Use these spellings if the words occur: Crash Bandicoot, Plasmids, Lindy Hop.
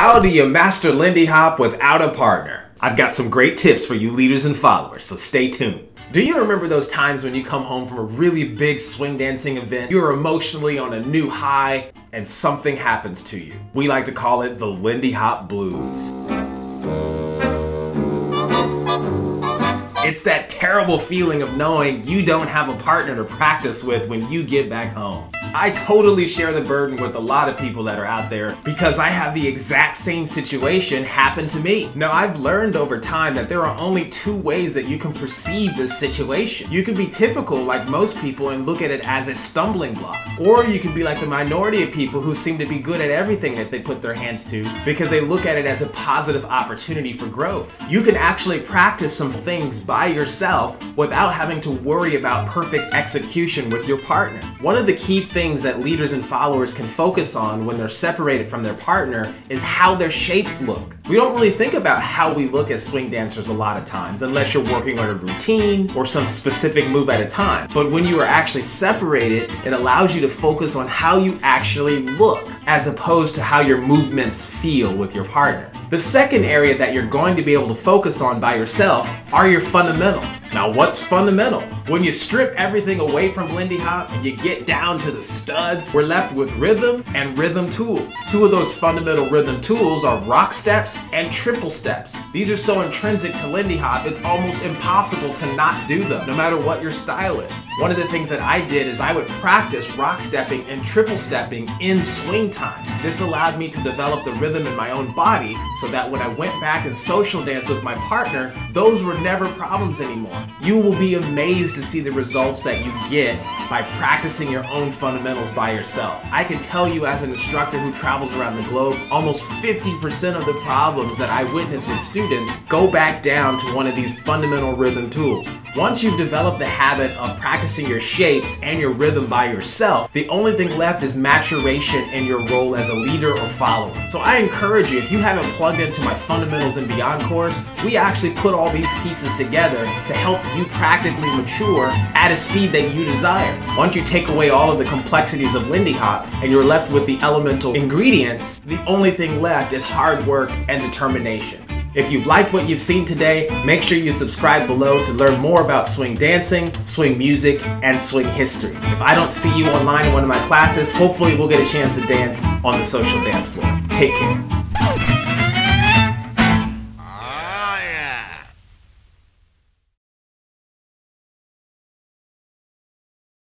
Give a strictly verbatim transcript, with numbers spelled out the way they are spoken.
How do you master Lindy Hop without a partner? I've got some great tips for you leaders and followers, so stay tuned. Do you remember those times when you come home from a really big swing dancing event? You're emotionally on a new high and something happens to you. We like to call it the Lindy Hop blues. It's that terrible feeling of knowing you don't have a partner to practice with when you get back home. I totally share the burden with a lot of people that are out there because I have the exact same situation happen to me. Now, I've learned over time that there are only two ways that you can perceive this situation. You can be typical like most people and look at it as a stumbling block. Or you can be like the minority of people who seem to be good at everything that they put their hands to because they look at it as a positive opportunity for growth. You can actually practice some things by By yourself without having to worry about perfect execution with your partner. One of the key things that leaders and followers can focus on when they're separated from their partner is how their shapes look. We don't really think about how we look as swing dancers a lot of times, unless you're working on a routine or some specific move at a time. But when you are actually separated, it allows you to focus on how you actually look, as opposed to how your movements feel with your partner. The second area that you're going to be able to focus on by yourself are your fundamentals. Now, what's fundamental? When you strip everything away from Lindy Hop and you get down to the studs, we're left with rhythm and rhythm tools. Two of those fundamental rhythm tools are rock steps and triple steps. These are so intrinsic to Lindy Hop, it's almost impossible to not do them, no matter what your style is. One of the things that I did is I would practice rock stepping and triple stepping in swing time. This allowed me to develop the rhythm in my own body so that when I went back and social danced with my partner, those were never problems anymore. You will be amazed to see the results that you get by practicing your own fundamentals by yourself. I can tell you, as an instructor who travels around the globe, almost fifty percent of the problems that I witness with students go back down to one of these fundamental rhythm tools. Once you've developed the habit of practicing your shapes and your rhythm by yourself, the only thing left is maturation in your role as a leader or follower. So I encourage you, if you haven't plugged into my Fundamentals and Beyond course, we actually put all these pieces together to help you practically mature at a speed that you desire. Once you take away all of the complexities of Lindy Hop and you're left with the elemental ingredients, the only thing left is hard work and determination. If you've liked what you've seen today, make sure you subscribe below to learn more about swing dancing, swing music, and swing history. If I don't see you online in one of my classes, hopefully we'll get a chance to dance on the social dance floor. Take care.